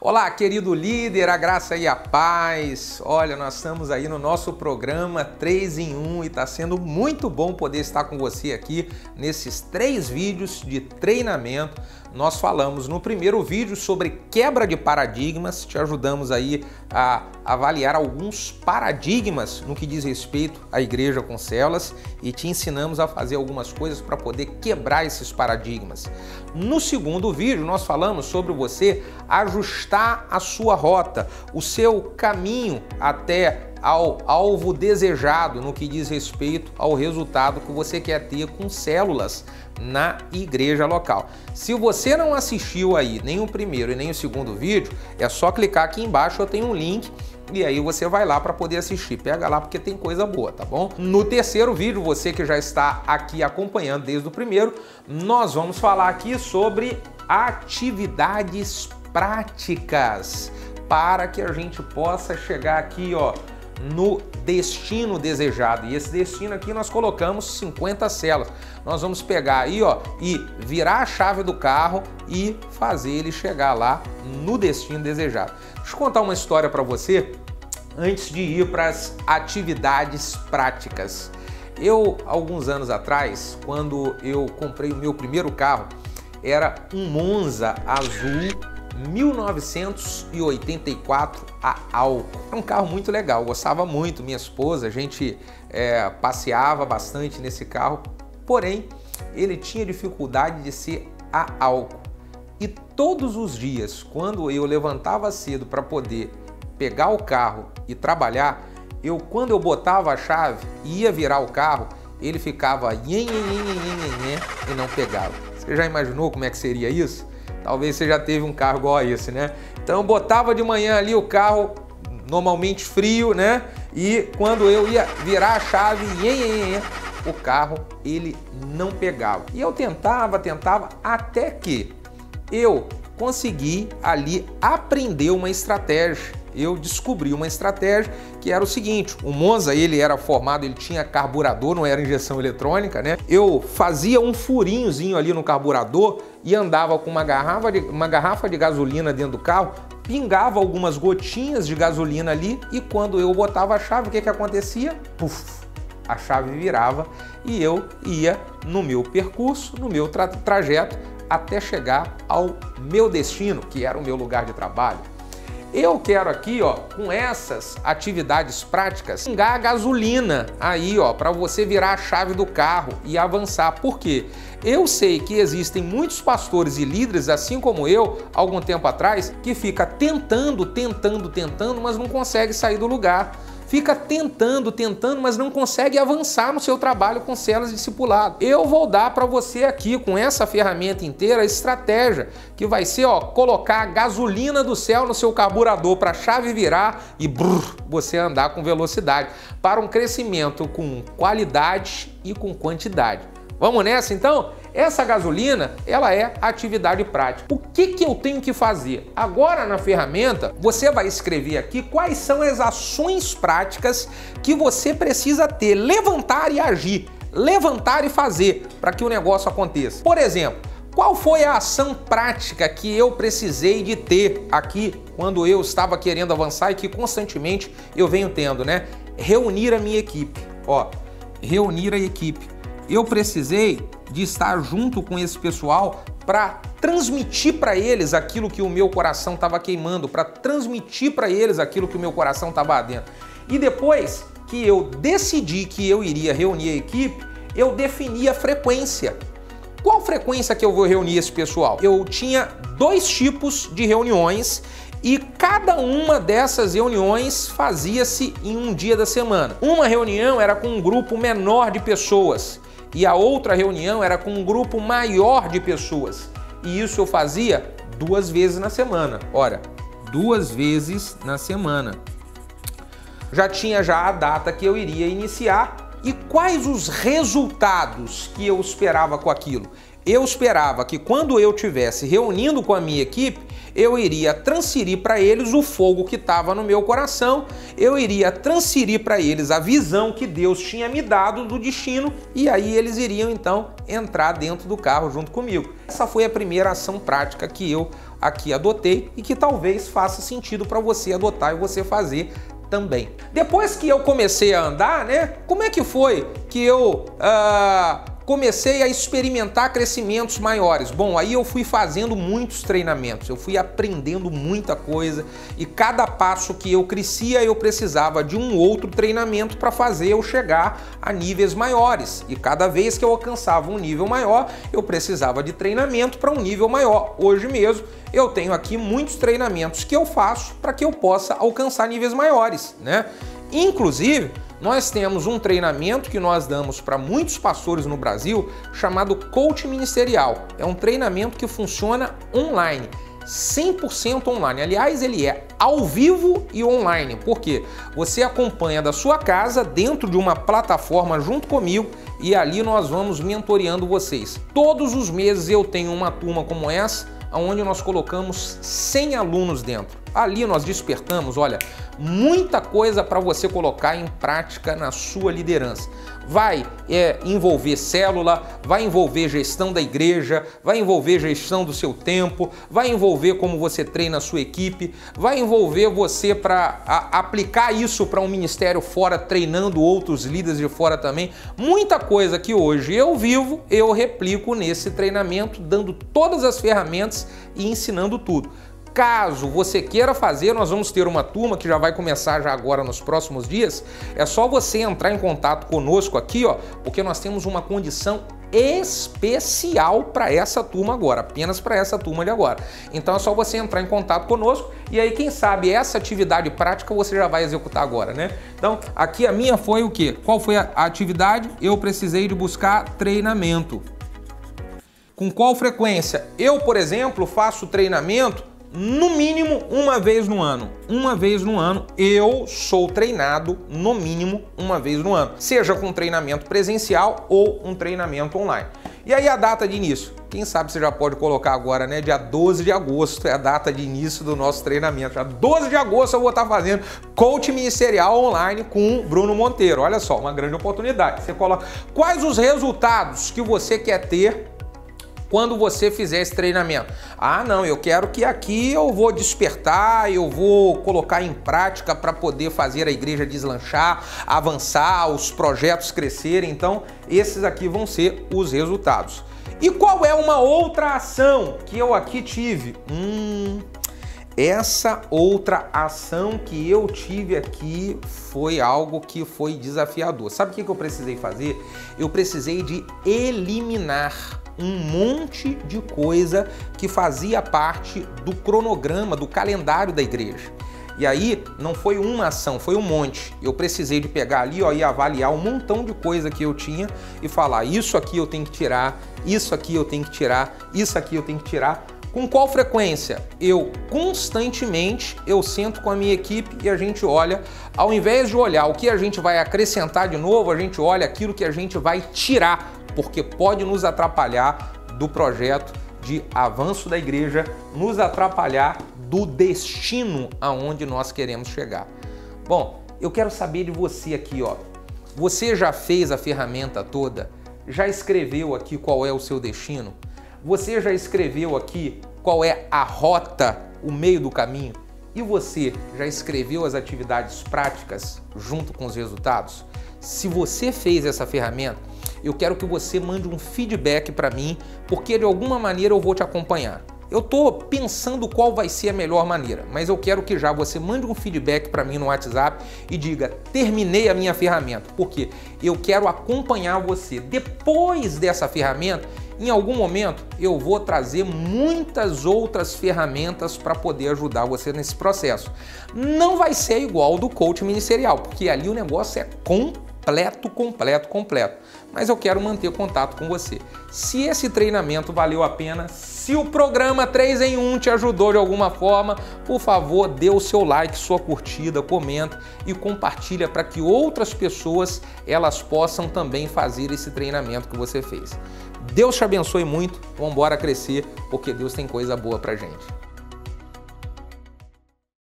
Olá, querido líder, a graça e a paz. Olha, nós estamos aí no nosso programa 3 em 1 e está sendo muito bom poder estar com você aqui nesses 3 vídeos de treinamento. Nós falamos no primeiro vídeo sobre quebra de paradigmas, te ajudamos aí a avaliar alguns paradigmas no que diz respeito à igreja com células e te ensinamos a fazer algumas coisas para poder quebrar esses paradigmas. No segundo vídeo, nós falamos sobre você ajustar a sua rota, o seu caminho até ao alvo desejado no que diz respeito ao resultado que você quer ter com células na igreja local. Se você não assistiu aí nem o primeiro e nem o segundo vídeo, é só clicar aqui embaixo, eu tenho um link. E aí você vai lá para poder assistir, pega lá porque tem coisa boa, tá bom? No terceiro vídeo, você que já está aqui acompanhando desde o primeiro, nós vamos falar aqui sobre atividades práticas para que a gente possa chegar aqui, ó, no destino desejado. E esse destino aqui nós colocamos 50 células. Nós vamos pegar aí, ó, e virar a chave do carro e fazer ele chegar lá no destino desejado. Deixa eu contar uma história para você antes de ir para as atividades práticas. Eu, alguns anos atrás, quando eu comprei o meu primeiro carro, era um Monza azul 1984 a álcool. Era um carro muito legal, eu gostava muito, minha esposa, a gente passeava bastante nesse carro, porém ele tinha dificuldade de ser a álcool. E todos os dias, quando eu levantava cedo para poder pegar o carro e trabalhar, quando eu botava a chave e ia virar o carro, ele ficava e não pegava. Você já imaginou como é que seria isso? Talvez você já teve um carro igual a esse, né? Então eu botava de manhã ali o carro normalmente frio, né? E quando eu ia virar a chave, o carro ele não pegava. E eu tentava até que eu consegui ali aprender uma estratégia. Eu descobri uma estratégia que era o seguinte: o Monza, ele era formado, ele tinha carburador, não era injeção eletrônica, né? Eu fazia um furinhozinho ali no carburador e andava com uma garrafa de gasolina dentro do carro, pingava algumas gotinhas de gasolina ali e quando eu botava a chave, o que que acontecia? Puf! A chave virava e eu ia no meu percurso, no meu trajeto até chegar ao meu destino, que era o meu lugar de trabalho. Eu quero aqui, ó, com essas atividades práticas, pingar a gasolina aí, ó, para você virar a chave do carro e avançar. Por quê? Eu sei que existem muitos pastores e líderes, assim como eu, algum tempo atrás, que fica tentando, mas não consegue sair do lugar. Fica tentando, mas não consegue avançar no seu trabalho com células discipulado. Eu vou dar para você aqui, com essa ferramenta inteira, a estratégia, que vai ser, ó, colocar a gasolina do céu no seu carburador para a chave virar e brrr, você andar com velocidade, para um crescimento com qualidade e com quantidade. Vamos nessa então? Essa gasolina, ela é atividade prática. O que que eu tenho que fazer? Agora na ferramenta, você vai escrever aqui quais são as ações práticas que você precisa ter, levantar e agir, levantar e fazer para que o negócio aconteça. Por exemplo, qual foi a ação prática que eu precisei de ter aqui quando eu estava querendo avançar e que constantemente eu venho tendo, né? Reunir a minha equipe, ó, reunir a equipe. Eu precisei de estar junto com esse pessoal para transmitir para eles aquilo que o meu coração estava queimando, para transmitir para eles aquilo que o meu coração estava ardendo. E depois que eu decidi que eu iria reunir a equipe, eu defini a frequência. Qual frequência que eu vou reunir esse pessoal? Eu tinha 2 tipos de reuniões e cada uma dessas reuniões fazia-se em um dia da semana. Uma reunião era com um grupo menor de pessoas e a outra reunião era com um grupo maior de pessoas. E isso eu fazia 2 vezes na semana. Ora, 2 vezes na semana. Já tinha a data que eu iria iniciar e quais os resultados que eu esperava com aquilo. Eu esperava que quando eu estivesse reunindo com a minha equipe, eu iria transferir para eles o fogo que estava no meu coração, eu iria transferir para eles a visão que Deus tinha me dado do destino e aí eles iriam então entrar dentro do carro junto comigo. Essa foi a primeira ação prática que eu aqui adotei e que talvez faça sentido para você adotar e você fazer também. Depois que eu comecei a andar, né? Como é que foi que eu comecei a experimentar crescimentos maiores? Bom, aí eu fui fazendo muitos treinamentos, eu fui aprendendo muita coisa e cada passo que eu crescia eu precisava de um outro treinamento para fazer eu chegar a níveis maiores. E cada vez que eu alcançava um nível maior, eu precisava de treinamento para um nível maior. Hoje mesmo eu tenho aqui muitos treinamentos que eu faço para que eu possa alcançar níveis maiores, né? Inclusive, nós temos um treinamento que nós damos para muitos pastores no Brasil chamado Coach Ministerial. É um treinamento que funciona online, 100% online. Aliás, ele é ao vivo e online, porque você acompanha da sua casa dentro de uma plataforma junto comigo e ali nós vamos mentoreando vocês. Todos os meses eu tenho uma turma como essa, onde nós colocamos 100 alunos dentro. Ali nós despertamos, olha, muita coisa para você colocar em prática na sua liderança. Vai envolver célula, vai envolver gestão da igreja, vai envolver gestão do seu tempo, vai envolver como você treina a sua equipe, vai envolver você para aplicar isso para um ministério fora, treinando outros líderes de fora também. Muita coisa que hoje eu vivo, eu replico nesse treinamento, dando todas as ferramentas e ensinando tudo. Caso você queira fazer, nós vamos ter uma turma que já vai começar já agora nos próximos dias. É só você entrar em contato conosco aqui, ó, porque nós temos uma condição especial para essa turma agora, apenas para essa turma de agora. Então é só você entrar em contato conosco e aí quem sabe essa atividade prática você já vai executar agora, né? Então aqui a minha foi o quê? Qual foi a atividade? Eu precisei de buscar treinamento. Com qual frequência? Eu, por exemplo, faço treinamento no mínimo uma vez no ano. Uma vez no ano eu sou treinado, no mínimo uma vez no ano, seja com treinamento presencial ou um treinamento online. E aí a data de início? Quem sabe você já pode colocar agora, né? Dia 12 de agosto é a data de início do nosso treinamento. Dia 12 de agosto eu vou estar fazendo Coach Ministerial online com o Bruno Monteiro. Olha só, uma grande oportunidade. Você coloca quais os resultados que você quer ter quando você fizer esse treinamento. Ah, não, eu quero que aqui eu vou despertar, eu vou colocar em prática para poder fazer a igreja deslanchar, avançar, os projetos crescerem. Então, esses aqui vão ser os resultados. E qual é uma outra ação que eu aqui tive? Essa outra ação que eu tive aqui foi algo que foi desafiador. Sabe o que eu precisei fazer? Eu precisei de eliminar um monte de coisa que fazia parte do cronograma, do calendário da igreja. E aí não foi uma ação, foi um monte. Eu precisei de pegar ali, ó, e avaliar um montão de coisa que eu tinha e falar isso aqui eu tenho que tirar, isso aqui eu tenho que tirar, isso aqui eu tenho que tirar. Com qual frequência? Eu constantemente, eu sento com a minha equipe e a gente olha, ao invés de olhar o que a gente vai acrescentar de novo, a gente olha aquilo que a gente vai tirar, porque pode nos atrapalhar do projeto de avanço da igreja, nos atrapalhar do destino aonde nós queremos chegar. Bom, eu quero saber de você aqui, ó. Você já fez a ferramenta toda? Já escreveu aqui qual é o seu destino? Você já escreveu aqui qual é a rota, o meio do caminho? E você já escreveu as atividades práticas junto com os resultados? Se você fez essa ferramenta, eu quero que você mande um feedback para mim, porque de alguma maneira eu vou te acompanhar. Eu tô pensando qual vai ser a melhor maneira, mas eu quero que já você mande um feedback para mim no WhatsApp e diga, terminei a minha ferramenta, porque eu quero acompanhar você. Depois dessa ferramenta, em algum momento, eu vou trazer muitas outras ferramentas para poder ajudar você nesse processo. Não vai ser igual ao do Coach Ministerial, porque ali o negócio é completo, mas eu quero manter contato com você. Se esse treinamento valeu a pena, se o programa 3 em 1 te ajudou de alguma forma, por favor, dê o seu like, sua curtida, comenta e compartilha para que outras pessoas elas possam também fazer esse treinamento que você fez. Deus te abençoe muito, vamos embora crescer, porque Deus tem coisa boa pra gente.